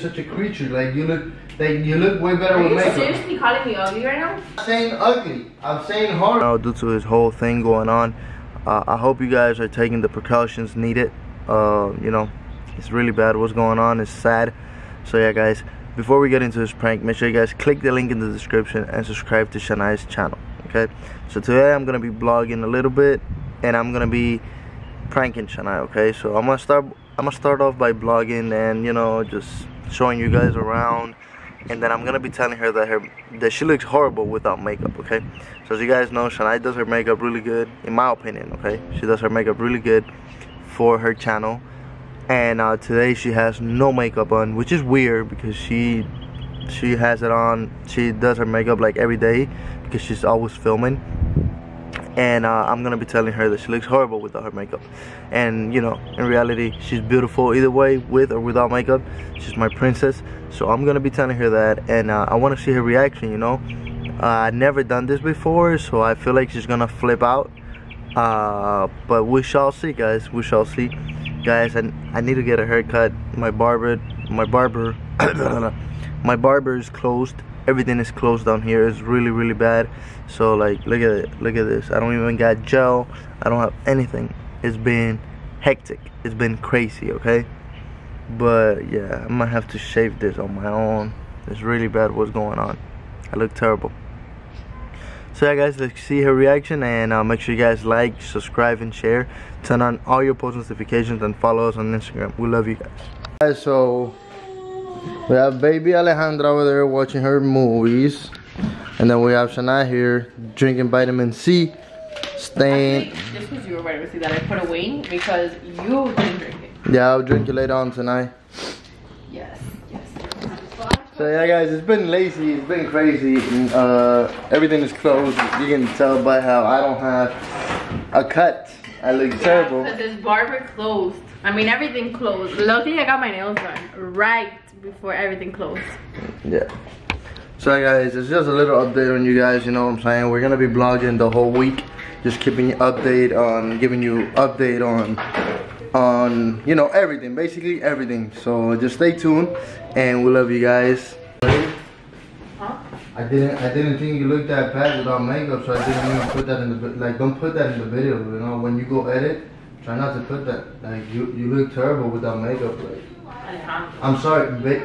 Such a creature, like you look way better with makeup. Are you seriously calling me ugly right now? I'm saying ugly, I'm saying hard. Now, due to this whole thing going on, I hope you guys are taking the precautions needed. You know, it's really bad what's going on, it's sad. So yeah guys, before we get into this prank, make sure you guys click the link in the description and subscribe to Shanae's channel, okay? So today I'm gonna be vlogging a little bit and I'm gonna be pranking Shanae, okay? So I'm gonna start off by vlogging and, you know, just showing you guys around, and then I'm gonna be telling her that she looks horrible without makeup, okay? So as you guys know, Shanae does her makeup really good, in my opinion, okay? She does her makeup really good for her channel, and today she has no makeup on, which is weird because she has it on. She does her makeup like every day because she's always filming, and I'm gonna be telling her that she looks horrible without her makeup, and you know, in reality she's beautiful either way, with or without makeup. She's my princess, so I'm gonna be telling her that, and I want to see her reaction, you know. I've never done this before, so I feel like she's gonna flip out, but we shall see guys, we shall see guys. And I need to get a haircut. My barber is closed. Everything is closed down here. It's really, really bad. So like, look at it, look at this. I don't even got gel. I don't have anything. It's been hectic. It's been crazy, okay? But yeah, I'm gonna have to shave this on my own. It's really bad what's going on. I look terrible. So yeah guys, let's see her reaction, and make sure you guys like, subscribe, and share. Turn on all your post notifications and follow us on Instagram. We love you guys. Guys, so we have baby Alejandro over there watching her movies, and then we have Shanae here drinking vitamin C. Staying. Actually, just because you were vitamin C that I put away because you didn't drink it. Yeah, I'll drink it later on tonight. Yes, yes. So yeah, guys, it's been lazy. It's been crazy. Everything is closed. You can tell by how I don't have a cut. I look terrible. Because this barber closed. I mean, everything closed. Luckily, I got my nails done right before everything closed. Yeah. So guys, it's just a little update on you guys, you know what I'm saying? We're gonna be vlogging the whole week, just keeping you update on, giving you update on you know, everything, basically everything. So just stay tuned and we love you guys. Huh? I didn't think you looked that bad without makeup, so I didn't even put that in the, like, don't put that in the video, you know, when you go edit, try not to put that, like, you look terrible without makeup, like. I'm sorry, babe,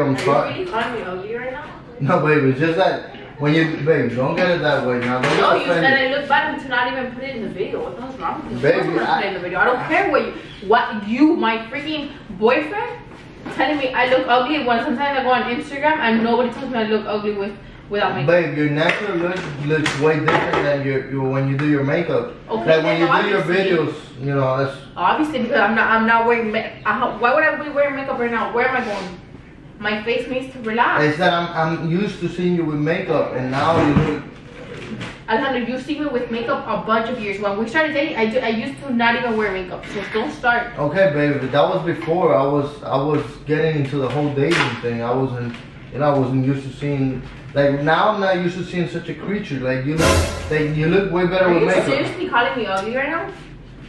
I'm sorry. Are you really calling me ugly right now? No, babe, it's just that when you, babe, don't get it that way now. Don't no, you said I look bad until not even put it in the video. What the hell's wrong with you? Babe, put it in the video. I don't care what you, my freaking boyfriend, telling me I look ugly when sometimes I go on Instagram and nobody tells me I look ugly without makeup. Babe, your natural look looks way different than your when you do your makeup. Okay, like when you do your videos, you know, that's obviously because I'm not wearing makeup. Why would I be wearing makeup right now? Where am I going? My face needs to relax. It's that I'm used to seeing you with makeup, and now you look. Alejandro, you've seen me with makeup a bunch of years. When we started dating, I used to not even wear makeup. So don't start. Okay, babe, but that was before I was getting into the whole dating thing. I wasn't used to seeing. Like, now I'm not used to seeing such a creature. Like, you look, like, you look way better with makeup. Are you seriously calling me ugly right now?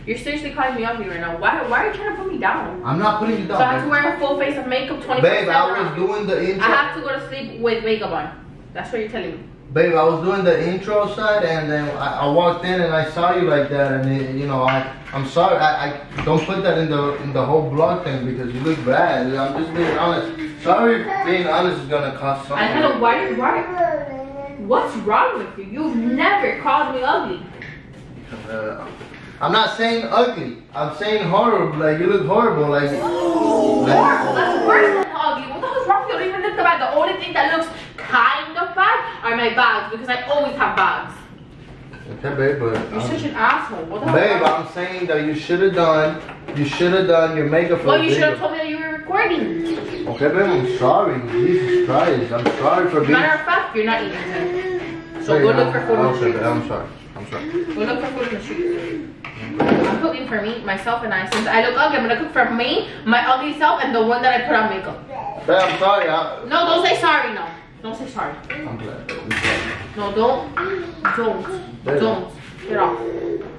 You're seriously calling me ugly right now. Why are you trying to put me down? I'm not putting you down. So I have to wear a full face of makeup 24/7. Babe, I was doing the intro. I have to go to sleep with makeup on. That's what you're telling me. Babe, I was doing the intro side, and then I walked in and I saw you like that, and it, you know, I'm sorry. I don't put that in the whole vlog thing because you look bad. I'm just being honest. Sorry, being honest is gonna cost something. I don't know why. What's wrong with you? You've never called me ugly. I'm not saying ugly. I'm saying horrible. Like, you look horrible. Like, oh, horrible. That's worse than ugly. What the hell's wrong with you? You don't even look bad. The only thing that looks kind of bad are my bags because I always have bags. Okay, babe, but you're such an asshole. What the hell? Babe, I'm saying that you should have done your makeup for. Well, you should have told me that you were recording. Okay, babe, I'm sorry. Jesus Christ, I'm sorry for being. Matter of fact, you're not eating it. So go look for food in the street. I'm sorry. I'm sorry. Go look for food in the street. I'm cooking for me, myself, and I. Since I look ugly, I'm gonna cook for me, my ugly self, and the one that I put on makeup. Babe, I'm sorry. No, don't say sorry. No, don't say sorry. I'm glad. No, don't. Don't. Babe. Don't. You're off.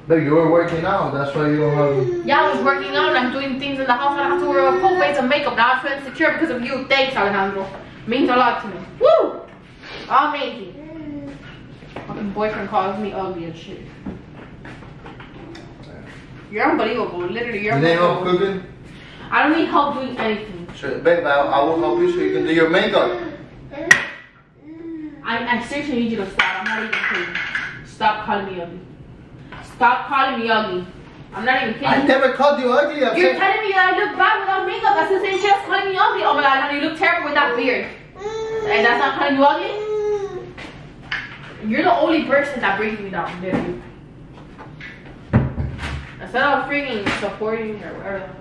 But you were working out, that's why you don't have... Yeah, I was working out and I'm doing things in the house. I don't have to wear full face of makeup. Now I feel insecure because of you. Thanks, Alejandro. Means a lot to me. Woo! Amazing. Fucking boyfriend calls me ugly and shit. You're unbelievable. Literally, you're unbelievable. You need help cooking? I don't need help doing anything. Sure, babe, I will help you so you can do your makeup. I seriously need you to stop. I'm not even kidding. Stop calling me ugly. Stop calling me ugly. I'm not even kidding. I never called you ugly. You're telling me that I look bad without makeup. That's the same just calling me ugly. Oh my God, you look terrible with that beard. And that's not calling you ugly? You're the only person that brings me down, literally. Instead of freaking supporting or whatever.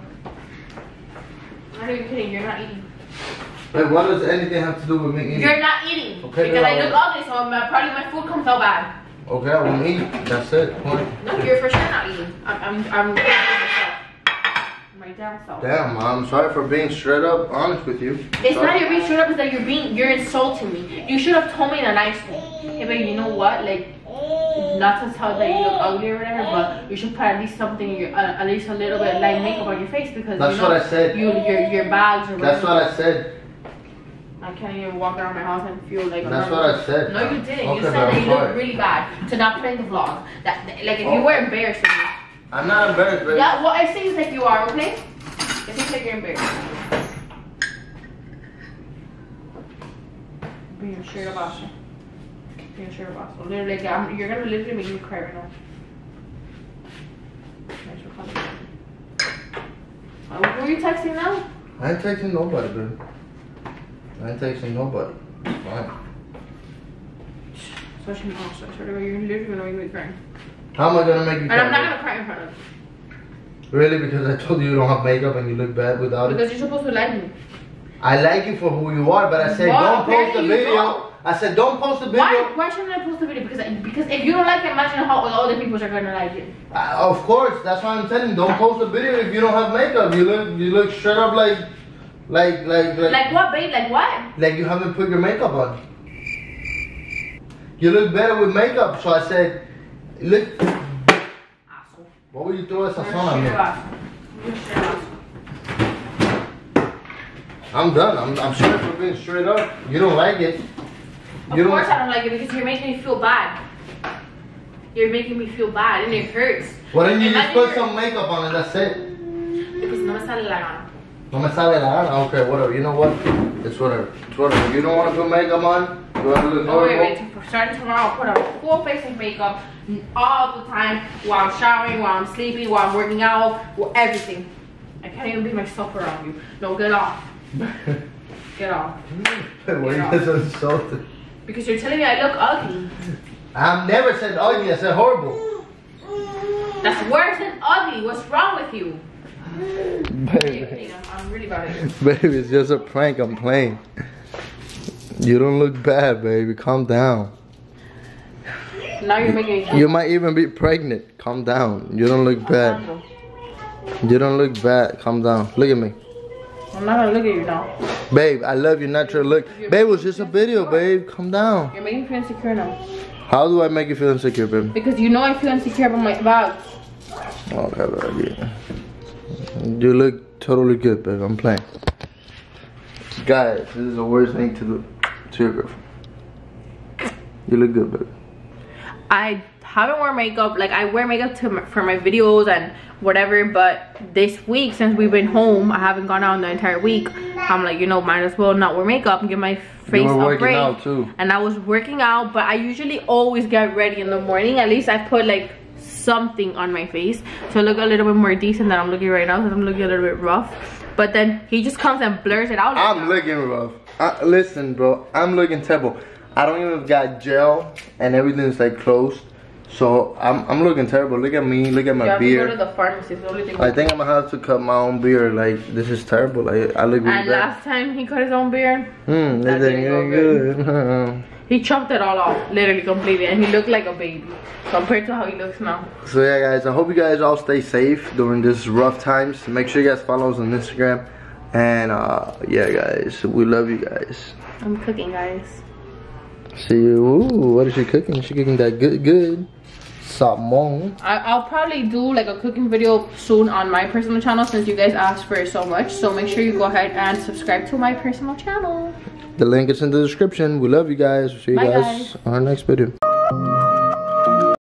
I'm not even kidding, you're not eating. Like, what does anything have to do with me eating? You're not eating. Okay, because I look ugly, so probably my food comes out bad. Okay, I won't eat. That's it. Point. No, you're for sure not eating. I'm my damn self. Damn, I'm sorry for being straight up honest with you. It's not you're being straight up, it's that you're insulting me. You should have told me in a nice way. Hey, babe, you know what? Like, not to tell that you look ugly or whatever, but you should put at least something, in your, at least a little bit of light makeup on your face because that's you know, what I said. Your bags are. That's what I said. I can't even walk around my house and feel like. That's what I said. No, you didn't. Okay, you said that you look really bad to not play the vlog. That like if you were embarrassed. I'm not embarrassed, baby. Yeah, what I say is like you are, okay? It seems like you're embarrassed. Being sure about you. Being sure about you. Literally, like, you're gonna literally make me cry right now. Who are you texting now? I ain't texting nobody, dude. I ain't texting nobody. It's fine. Especially now, so I swear to God, you're literally gonna make me cry. How am I gonna make you cry? And I'm not gonna cry in front of you. Really? Because I told you you don't have makeup and you look bad without it? Because you're supposed to like me. I like you for who you are, but I said don't post a video. I said don't post a video. Why shouldn't I post a video? Because if you don't like it, imagine how all the people are gonna like it. Of course, that's why I'm telling you, don't post a video if you don't have makeup. You look straight up like what, babe? Like what? Like you haven't put your makeup on. You look better with makeup, so I said, look. Asshole. What would you throw as a song at me? I'm done. I'm sorry for being straight up. You don't like it. Of course I don't like it because you're making me feel bad. You're making me feel bad and it hurts. Why don't you just put some makeup on and that's it? Because no me sale la gana. No me sale la gana? Okay, whatever. You know what? It's whatever. It's whatever. You don't want to put makeup on. You want to look normal. Wait. Starting tomorrow, I'll put on full face of makeup all the time while I'm showering, while I'm sleeping, while I'm working out, everything. I can't even be myself around you. No, get off. Get off. Why are you so insulted? Because you're telling me I look ugly. I've never said ugly, I said horrible. That's worse than ugly. What's wrong with you? Baby. I'm really bad. Baby, it's just a prank. I'm playing. You don't look bad, baby. Calm down. Now you're making me. You might even be pregnant. Calm down. You don't look bad. You don't look bad. Calm down. Look at me. I'm not gonna look at you now. Babe, I love your natural look. Babe, it was just a video, babe. Calm down. You're making me feel insecure now. How do I make you feel insecure, babe? Because you know I feel insecure about my bags. Okay, baby. You look totally good, babe. I'm playing. Guys, this is the worst thing to do to your girlfriend. You look good, babe. I haven't worn makeup. Like, I wear makeup for my videos and whatever, but this week, since we've been home, I haven't gone out the entire week. I'm like, you know, might as well not wear makeup and give my face a break. Out too. And I was working out, but I usually always get ready in the morning. At least I put like something on my face to look a little bit more decent than I'm looking right now because I'm looking a little bit rough. But then he just comes and blurs it out. I'm looking rough. Listen, bro, I'm looking terrible. I don't even got gel and everything's like closed, so I'm looking terrible. Look at me, look at my beard. You have to go to the pharmacy. The only thing I think I'm gonna have to cut my own beard. Like, this is terrible. Like, I look really bad. And last time he cut his own beard, that didn't go good. He chopped it all off, literally completely, and he looked like a baby compared to how he looks now. So yeah, guys, I hope you guys all stay safe during these rough times. Make sure you guys follow us on Instagram, and yeah, guys, we love you guys. I'm cooking, guys. See you. Ooh, what is she cooking? She cooking that good. salmon. I'll probably do like a cooking video soon on my personal channel since you guys asked for it so much. So make sure you go ahead and subscribe to my personal channel. The link is in the description. We love you guys. We'll see you guys on our next video.